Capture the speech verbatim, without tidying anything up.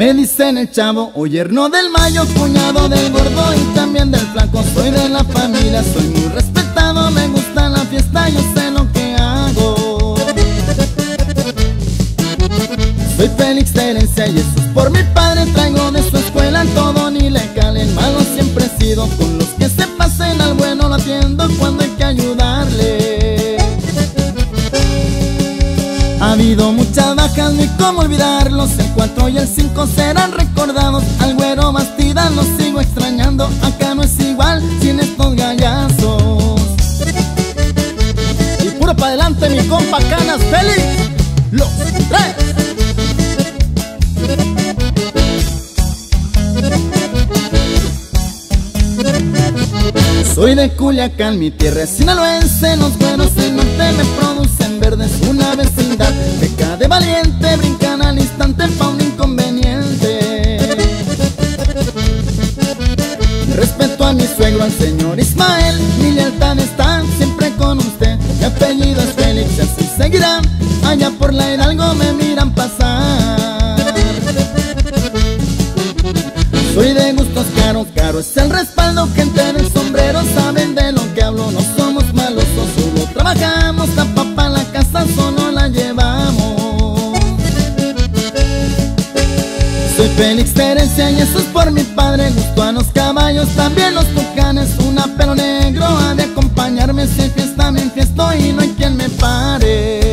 Me dicen el chavo o yerno del mayo, cuñado del gordo y también del flaco. Soy de la familia, soy muy respetado, me gusta la fiesta, yo sé lo que hago. Soy Félix de Herencia y eso es por mi padre, traigo de su escuela todo, ni le calen. Malo siempre he sido, con los que se pasen al bueno lo atiendo cuando hay que ayudarle. Ha habido muchas bajas, ni cómo olvidarlos. El cuatro y el cinco serán recordados. Al güero Bastida lo sigo extrañando. Acá no es igual sin estos gallazos. Y puro para adelante mi compa Canas Félix. Los tres. Soy de Culiacán, mi tierra es sinaloense. Los güeros del norte me producen verdes. Una vecindad peca de valiente, brincan al instante pa' un inconveniente. Respeto a mi suegro, al señor Ismael. Mi lealtad está siempre con usted. Mi apellido es Félix y así seguirán. Allá por la Hidalgo me miran pasar. Soy de gustos caros, caro es el respaldo. Gente del sombrero saben de lo que hablo. No somos malosos, solo trabajamos. La papa en la casa solo la llevamos. Soy Félix de Herencia y eso es por mi padre. Gusto a los caballos, también los tucanes. Un apelo negro ha de acompañarme. Si hay fiesta me enfiesto y no hay quien me pare.